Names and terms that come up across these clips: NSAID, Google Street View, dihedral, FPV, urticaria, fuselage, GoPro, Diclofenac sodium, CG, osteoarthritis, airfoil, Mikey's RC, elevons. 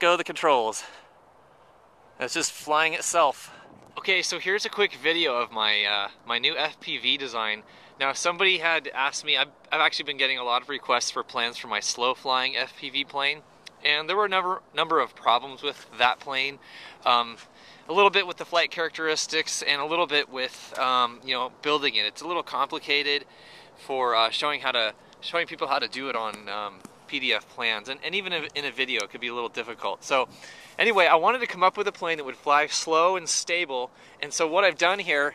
let go of the controls. It's just flying itself. Okay, so here's a quick video of my my new FPV design. Now, if somebody had asked me, I've actually been getting a lot of requests for plans for my slow-flying FPV plane, and there were a number of problems with that plane. A little bit with the flight characteristics, and a little bit with you know, building it. It's a little complicated for showing people how to do it on PDF plans, and even in a video it could be a little difficult. So anyway, I wanted to come up with a plane that would fly slow and stable, and so what I've done here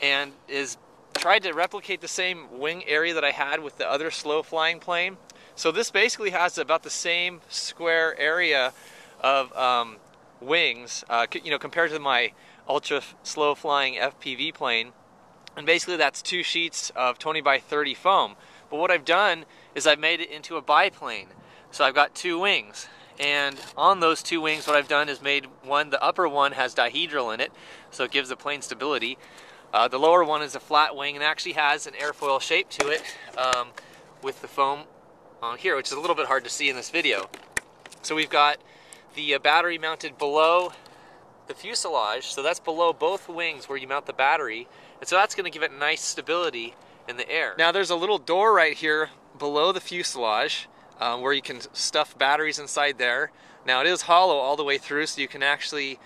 is tried to replicate the same wing area that I had with the other slow flying plane. So this basically has about the same square area of wings, you know, compared to my ultra slow flying FPV plane, and basically that's two sheets of 20 by 30 foam. But what I've done is I've made it into a biplane. So I've got two wings, and on those two wings what I've done is made one, the upper one has dihedral in it, so it gives the plane stability. The lower one is a flat wing and actually has an airfoil shape to it with the foam on here, which is a little bit hard to see in this video. So we've got the battery mounted below the fuselage, so that's below both wings where you mount the battery, and so that's going to give it nice stability in the air. Now there's a little door right here below the fuselage where you can stuff batteries inside there. Now it is hollow all the way through, so you can actually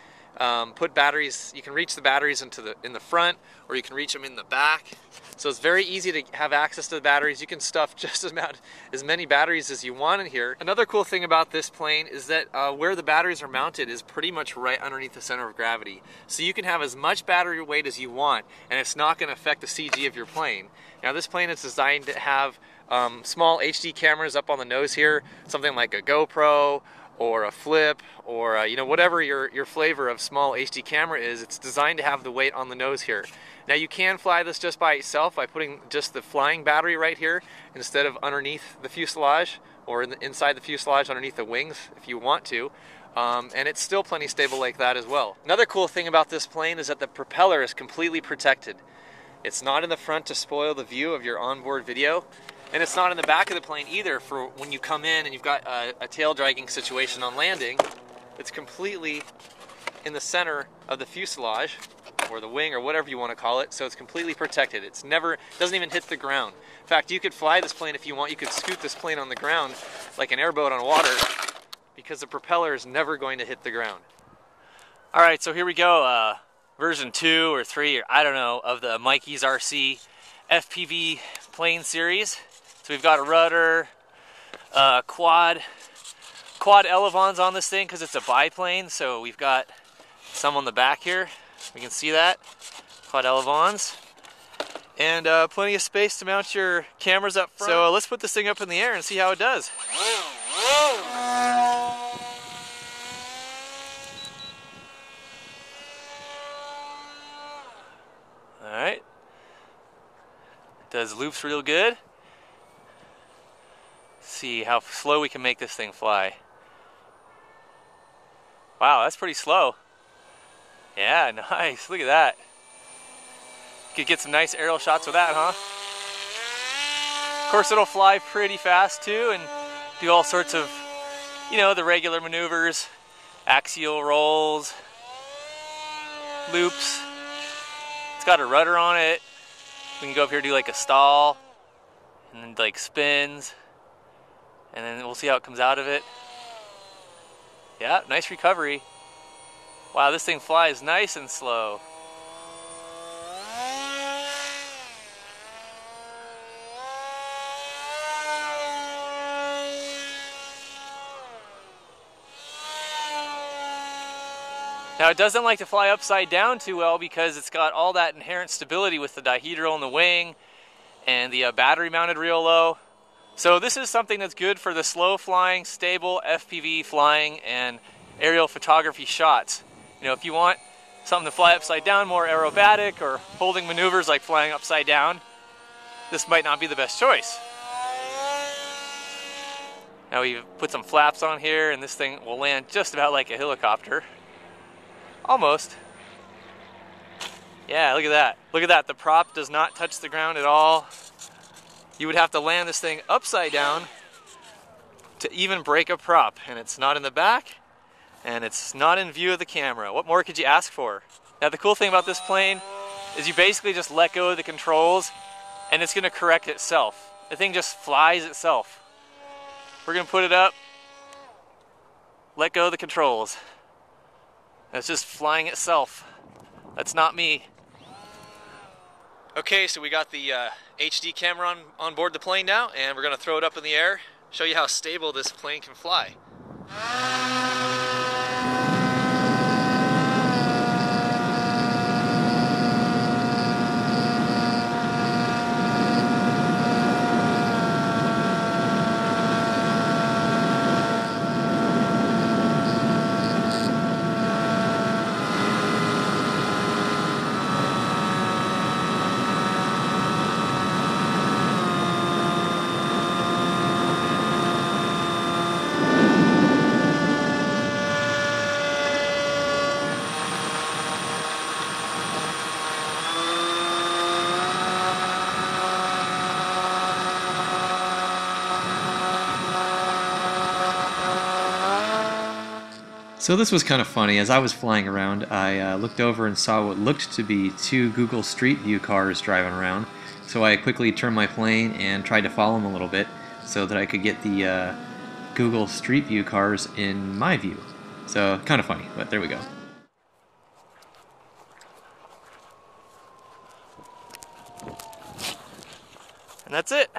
put batteries, you can reach the batteries in the front, or you can reach them in the back. So it's very easy to have access to the batteries. You can stuff just about as many batteries as you want in here. Another cool thing about this plane is that where the batteries are mounted is pretty much right underneath the center of gravity. So you can have as much battery weight as you want, and it's not going to affect the CG of your plane. Now this plane is designed to have small HD cameras up on the nose here, something like a GoPro, or a flip, or you know, whatever your flavor of small HD camera is, it's designed to have the weight on the nose here. Now you can fly this just by itself by putting just the flying battery right here instead of underneath the fuselage, or inside the fuselage underneath the wings if you want to, and it's still plenty stable like that as well. Another cool thing about this plane is that the propeller is completely protected. It's not in the front to spoil the view of your onboard video, and it's not in the back of the plane either for when you come in and you've got a tail dragging situation on landing. It's completely in the center of the fuselage, or the wing, or whatever you want to call it, so it's completely protected. It's never, doesn't even hit the ground. In fact, you could fly this plane if you want. You could scoot this plane on the ground like an airboat on water, because the propeller is never going to hit the ground. Alright, so here we go. Version 2 or 3, or I don't know, of the Mikey's RC FPV plane series. So we've got a rudder, quad elevons on this thing because it's a biplane, so we've got some on the back here. We can see that, quad elevons. And plenty of space to mount your cameras up front. So let's put this thing up in the air and see how it does. Alright, does loops real good. See how slow we can make this thing fly. Wow, that's pretty slow. Yeah, nice, look at that. You could get some nice aerial shots with that, huh? Of course it'll fly pretty fast too, and do all sorts of, you know, the regular maneuvers, axial rolls, loops. It's got a rudder on it. We can go up here and do like a stall, and then like spins. And then we'll see how it comes out of it. Yeah, nice recovery. Wow, this thing flies nice and slow. Now it doesn't like to fly upside down too well because it's got all that inherent stability with the dihedral in the wing and the battery mounted real low. So this is something that's good for the slow flying, stable FPV flying and aerial photography shots. You know, if you want something to fly upside down, more aerobatic or holding maneuvers like flying upside down, this might not be the best choice. Now we've put some flaps on here and this thing will land just about like a helicopter. Almost. Yeah, look at that. Look at that, the prop does not touch the ground at all. You would have to land this thing upside down to even break a prop, and it's not in the back, and it's not in view of the camera. What more could you ask for? Now the cool thing about this plane is you basically just let go of the controls and it's gonna correct itself. The thing just flies itself. We're gonna put it up, let go of the controls. And it's just flying itself. That's not me. Okay, so we got the HD camera on board the plane now, and we're gonna throw it up in the air, show you how stable this plane can fly. So this was kind of funny. As I was flying around, I looked over and saw what looked to be two Google Street View cars driving around. So I quickly turned my plane and tried to follow them a little bit so that I could get the Google Street View cars in my view. So kind of funny, but there we go. And that's it.